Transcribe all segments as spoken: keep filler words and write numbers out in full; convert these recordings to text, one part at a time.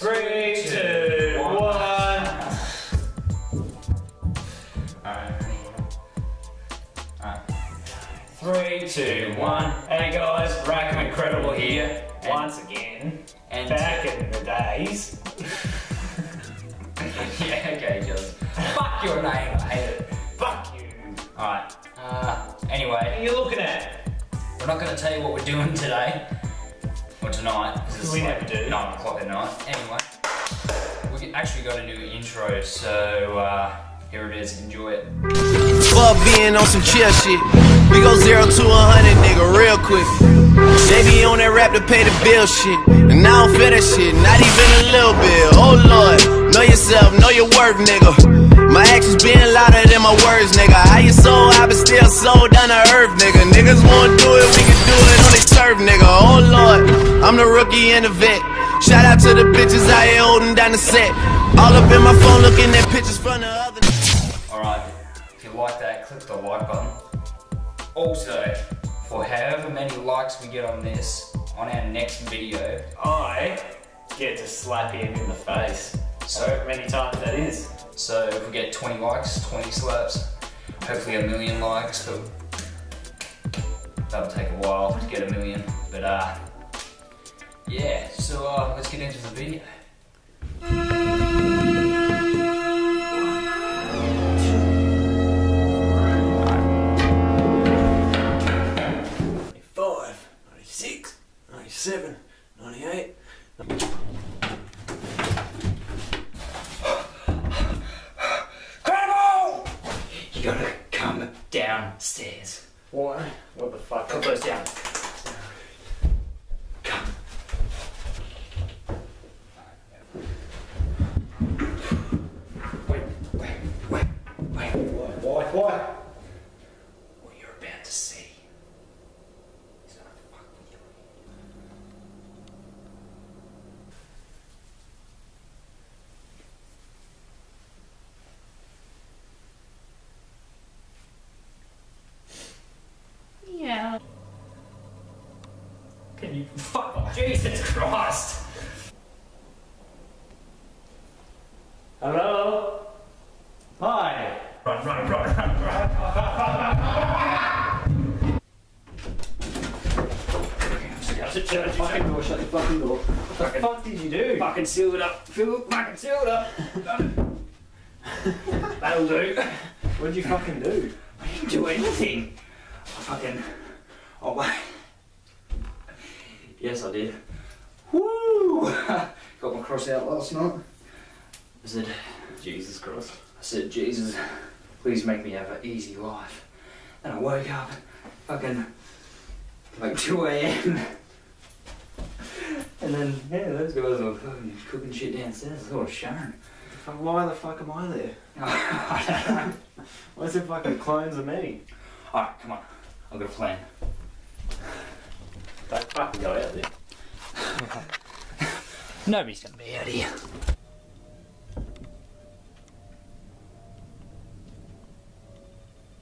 Three, two, one. Alright. Alright. Three, two, one. Hey guys, Rakm N Credible here. And once again. And back two. in the days. Yeah, okay, just fuck your name, I hate it. Fuck you. Alright. Uh anyway. What are you looking at? We're not gonna tell you what we're doing today. Or tonight. We never like do. Nine o'clock at night. Anyway. We actually got a new intro, so uh here it is, enjoy it. Fuck being on some chill shit. We go zero to a hundred, nigga, real quick. They be on that rap to pay the bill shit. And I don't feel that shit, not even a little bit. Oh Lord, know yourself, know your worth, nigga. My actions being louder than my words, nigga. I ain't sold, I been still sold down to earth, nigga. Niggas won't do it, we can do it on they turf, nigga. Oh Lord, I'm the rookie and the vet. Shout out to the bitches out here holding down the set. All up in my phone looking at pictures from the other. Alright, if you like that, click the like button. Also, for however many likes we get on this, on our next video, I get to slap him in the face. So many times that is. So if we get twenty likes, twenty slaps, hopefully a million likes, but that'll take a while to get a million. But uh, yeah, so uh, let's get into the video. ninety-five, ninety-six, ninety-seven, ninety-eight. Downstairs. What? What the fuck? Put those down. Come. Wait, wait, wait, wait. What? What? What? What you're about to see is not fucking Can you fuck? Jesus Christ! Hello? Hi! Run, run, run, run, run! Shut the fucking door, shut the fucking door. What the fuck did you do? Fucking seal it up. Fucking seal it up. That'll do. What did you fucking do? I didn't do anything. I fucking. Oh, wait. Yes, I did. Woo! Got my cross out last night. I said, Jesus Christ. I said, Jesus, please make me have an easy life. And I woke up, fucking, like two A M And then, yeah, those guys were fucking cooking shit downstairs. I thought of Sharon. Why the fuck am I there? I don't know. Why is it fucking clones of me? Alright, come on. I've got a plan. Don't fucking go out there. Nobody's gonna be out here.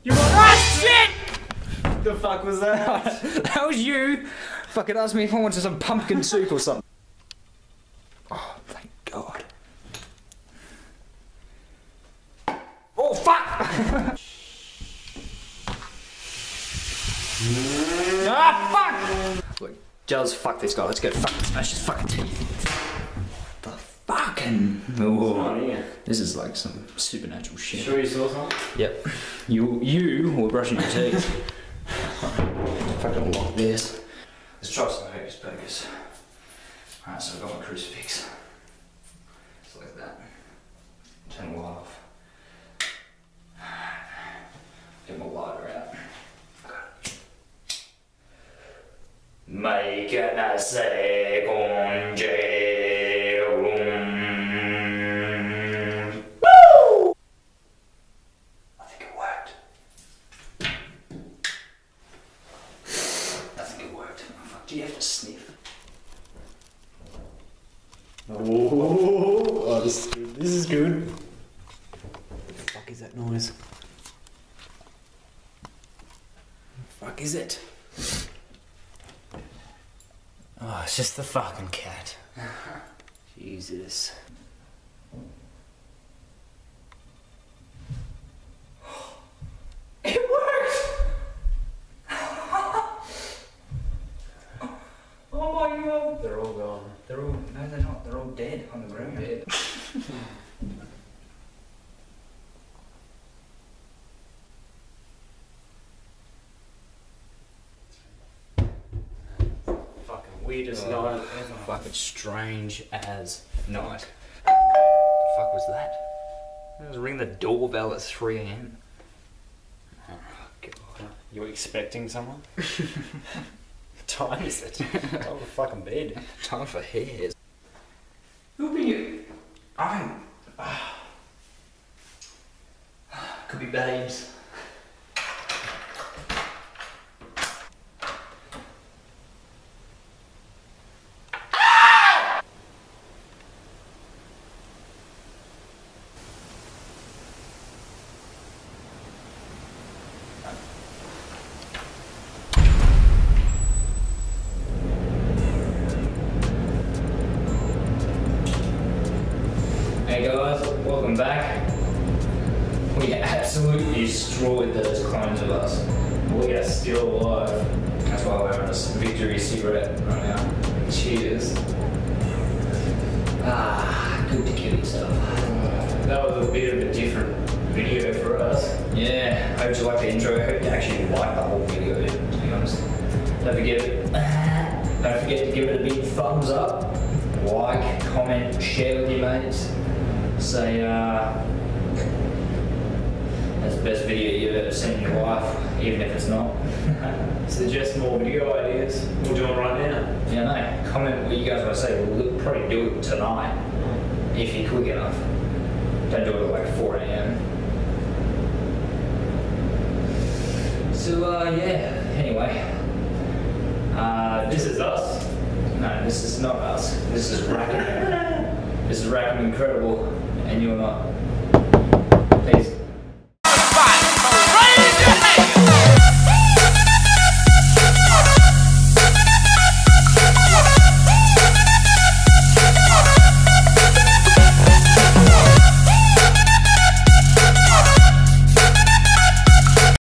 You were- ah, shit! The fuck was that? That was you! Fucking asked me if I wanted some pumpkin soup or something. Oh, thank God. Oh, fuck! Ah, fuck! Look, just fuck this guy. Let's go. Fucking smash his fucking teeth. The fucking. Oh, this is like some supernatural shit. Sure you saw something? Yep. You you were brushing your teeth. Fucking lock this. Let's try some hocus pocus. Alright, so I've got my crucifix. Just like that. Turn the light off. Get my lighter out. Make a second jail. Woo! I think it worked. I think it worked. Oh, fuck, do you have to sniff? Oh, oh this, this is good. What the fuck is that noise? What the fuck is it? Oh, it's just the fucking cat. Jeez. use this. It works! Oh my god! They're all gone. They're all, no they're not, they're all dead on the ground. Weirdest oh, night ever. Fucking strange as night. What the fuck was that? I was ringing the doorbell at three A M. Oh god. You were expecting someone? What time is it? Time for fucking bed. Time for hairs. Who are you? I'm... Could be babes. Hey guys, welcome back. We absolutely destroyed those clones of us. We are still alive. That's why we're on a victory cigarette right now. Cheers. Ah, good to kill yourself. That was a bit of a different video for us. Yeah, I hope you liked the intro. I hope you actually liked the whole video, to be honest. Don't forget, don't forget to give it a big thumbs up. Like, comment, share with your mates. Say, uh, that's the best video you've ever seen in your life, even if it's not. Suggest more video ideas. We'll do them right now. Yeah, no, comment what you guys want to say. We'll probably do it tonight, if you're quick enough. Don't do it at like four A M. So, uh, yeah, anyway. Uh, this is us. No, this is not us. This is Rakm. This is Rakm N Credible, and you're not. Please.